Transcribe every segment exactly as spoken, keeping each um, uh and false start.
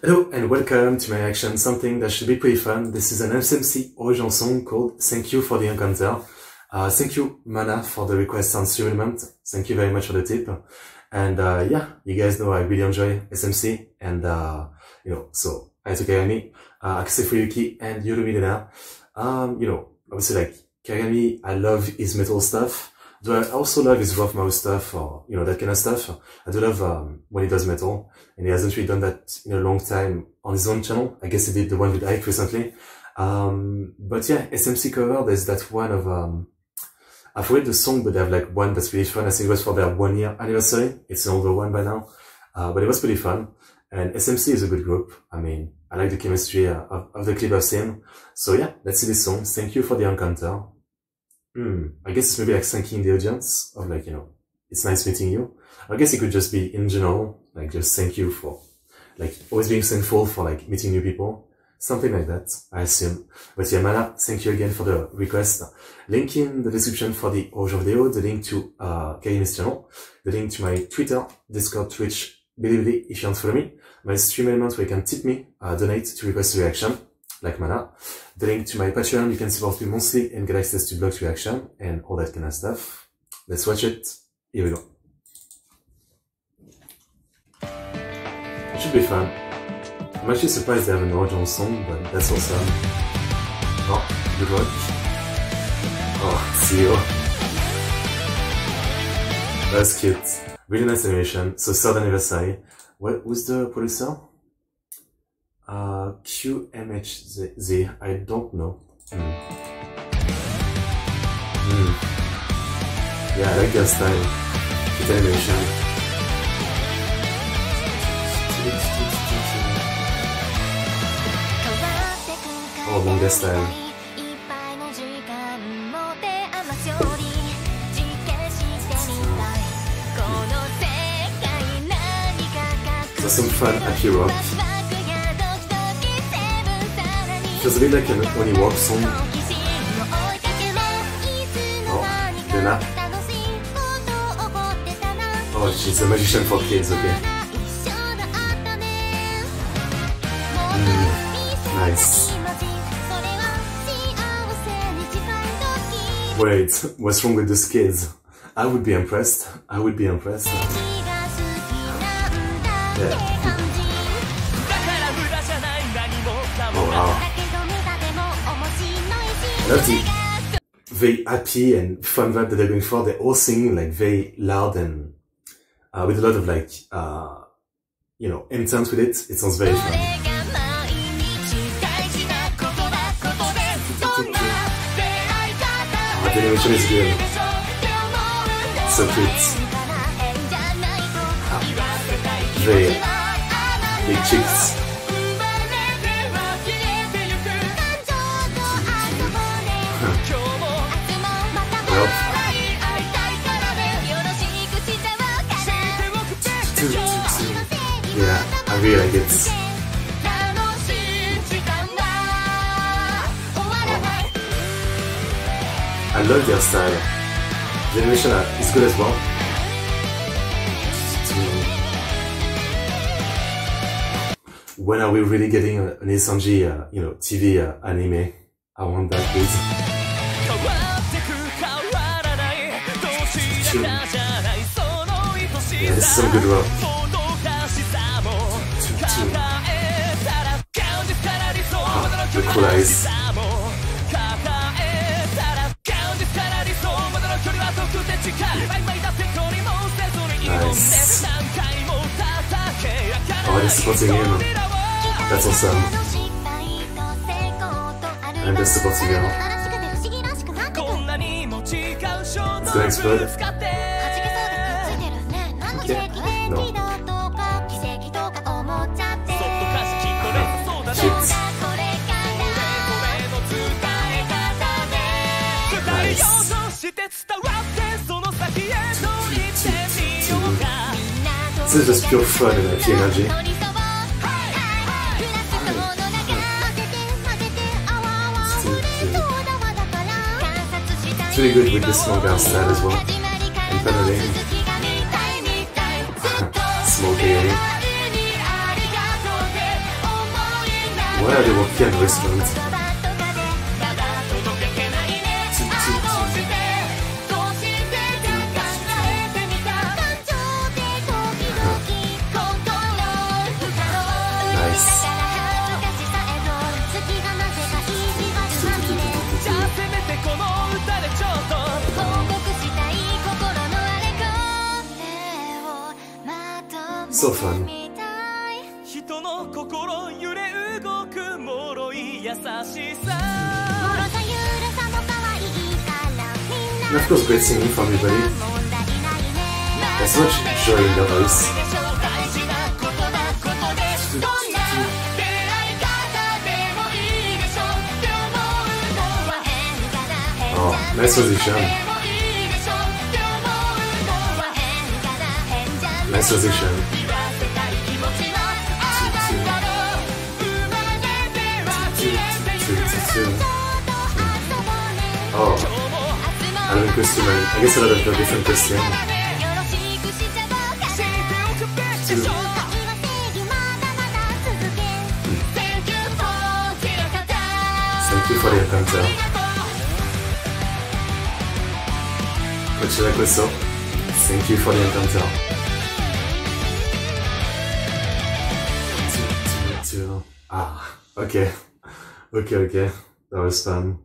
Hello and welcome to my reaction, something that should be pretty fun. This is an S M C original song called Thank You for the Encounter. Uh, thank you, Mana, for the request and supplement. Thank you very much for the tip. And uh, yeah, you guys know I really enjoy S M C. And, uh, you know, so I took Kagami, uh, Akase Fuyuki, and Yorumi. Um, You know, obviously like Kagami, I love his metal stuff. Do I also love his rough mouth stuff or, you know, that kind of stuff? I do love um, when he does metal, and he hasn't really done that in a long time on his own channel. I guess he did the one with Ike recently. Um, but yeah, S M C cover, there's that one of, um, I forget the song, but they have like one that's really fun. I think it was for their one year anniversary. It's an older one by now, uh, but it was pretty fun. And S M C is a good group. I mean, I like the chemistry uh, of, of the clip I've seen. So yeah, let's see this song. Thank you for the encounter. Hmm, I guess it's maybe like thanking the audience, or like, you know, it's nice meeting you. I guess it could just be in general, like just thank you for, like always being thankful for like meeting new people. Something like that, I assume. But yeah, Mana, thank you again for the request. Link in the description for the original video, the link to uh, Kagami's channel, the link to my Twitter, Discord, Twitch, Bilibili if you don't follow me, my stream element where you can tip me, uh, donate to request a reaction. Like Mana, the link to my Patreon, you can support me monthly and get access to blogs reaction and all that kind of stuff. Let's watch it. Here we go. It should be fun. I'm actually surprised they have an original song, but that's awesome. Oh, good work. Oh, zero. That's cute. Really nice animation. So third anniversary. What was the producer? Uh, Q M H Z, I don't know. Mm. Mm. Yeah, I like their style. The animation. Oh, manga style. Mm. So some fun happy rock. It's a bit like an Oni Walk song. Oh, Lena. Oh, she's a magician for kids, okay. Mm, nice. Wait, what's wrong with these kids? I would be impressed. I would be impressed. Yeah. Oh, wow. That's the very happy and fun vibe that they're going for. They're all singing like very loud and uh, with a lot of like, uh, you know, intent with it. It sounds very fun. Oh, the animation is good. So cute. Ah, very big cheeks. Yeah, I really like it. Oh. I love their style. The animation is good as well. When are we really getting an S M C, uh, you know, T V uh, anime? I want that, please. Yeah, this is some good rock. Oh, the cool eyes. Nice. Oh, they're supporting him. That's awesome. And they're supporting him. It's gonna explode. Yeah. No. Oh. Chips. Nice. This is just pure fun and happy energy. It's really good with this manga style as well. And paneling. Smoking. 我らでもキアのウエストの渦。ナイス。So fun. And of course, great singing from everybody. There's so much joy in the voice. Oh, nice position. Nice position. Oh, I don't know, I guess a lot of the different Christian. Thank you for your cancer. Kochira koso, thank you for your cancer. Ah, okay. Okay, okay. That was fun.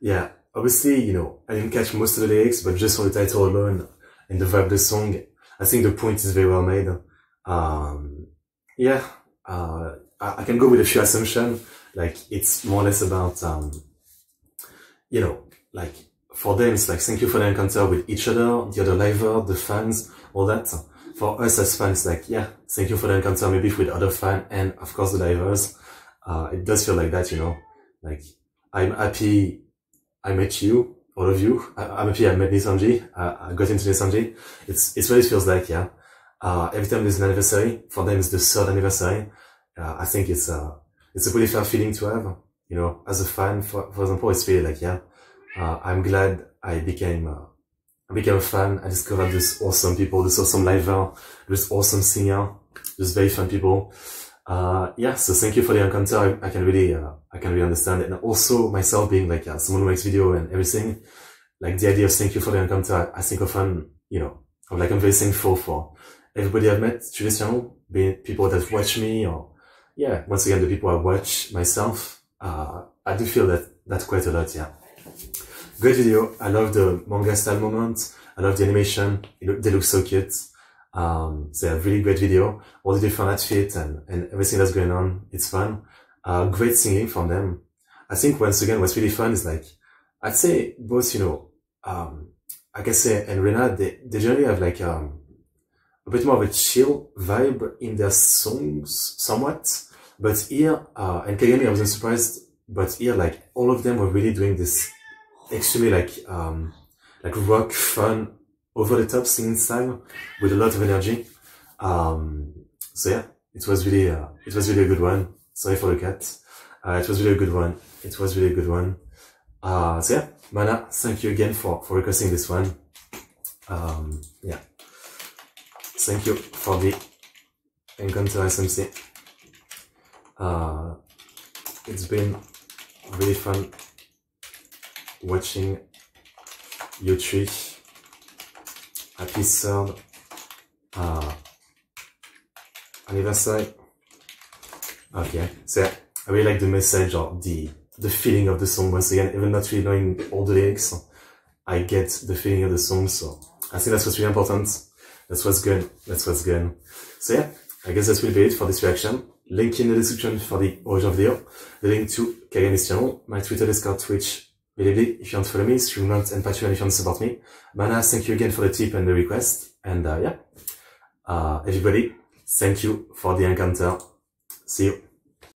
Yeah, obviously, you know, I didn't catch most of the lyrics, but just for the title alone and the vibe of the song, I think the point is very well made. Um, yeah, uh, I, I can go with a few assumptions. Like, it's more or less about, um, you know, like, for them, it's like, thank you for the encounter with each other, the other liver, the fans, all that. For us as fans, like, yeah, thank you for the encounter, maybe with other fans, and of course the divers. Uh, it does feel like that, you know, like, I'm happy I met you, all of you. I, I'm happy I met Nisanji. I, I got into Nisanji. It's, it's what it feels like, yeah. Uh, every time there's an anniversary, for them it's the third anniversary. Uh, I think it's, uh, it's a pretty fair feeling to have, you know, as a fan, for, for example, it's really like, yeah, uh, I'm glad I became, uh, I became a fan. I discovered this awesome people, this awesome liver, this awesome singer, this very fun people. Uh, yeah, so thank you for the encounter. I, I can really, uh, I can really understand. And also myself being like, yeah, someone who makes video and everything, like the idea of thank you for the encounter, I, I think often, you know, I'm like, I'm very thankful for everybody I've met through this channel, be it people that watch me or, yeah, once again, the people I watch myself. Uh, I do feel that, that quite a lot, yeah. Great video. I love the manga style moment. I love the animation. It look, they look so cute. Um, so yeah, really great video, all the different outfits and, and everything that's going on, it's fun. Uh, great singing from them. I think once again, what's really fun is like, I'd say both, you know, um, Akase and Rena, they, they generally have like, um, a bit more of a chill vibe in their songs somewhat. But here, uh, and Kagami, I wasn't surprised, but here, like, all of them were really doing this extremely like, um, like rock fun, over the top singing style with a lot of energy. Um, so yeah, it was really, uh, it was really a good one. Sorry for the cat. Uh, it was really a good one. It was really a good one. Uh, so yeah, Mana, thank you again for, for requesting this one. Um, yeah. Thank you for the encounter S M C. Uh, it's been really fun watching you three. Happy third uh, anniversary. Okay, so yeah, I really like the message or the the feeling of the song. Once again, even not really knowing all the lyrics, I get the feeling of the song. So I think that's what's really important. That's what's good. That's what's good. So yeah, I guess that will be it for this reaction. Link in the description for the original video. The link to Kagami's channel, my Twitter, Discord, Twitch. Really, if you want to follow me, stream not and Patreon if you want to support me. Mana, thank you again for the tip and the request. And uh, yeah, uh, everybody, thank you for the encounter. See you.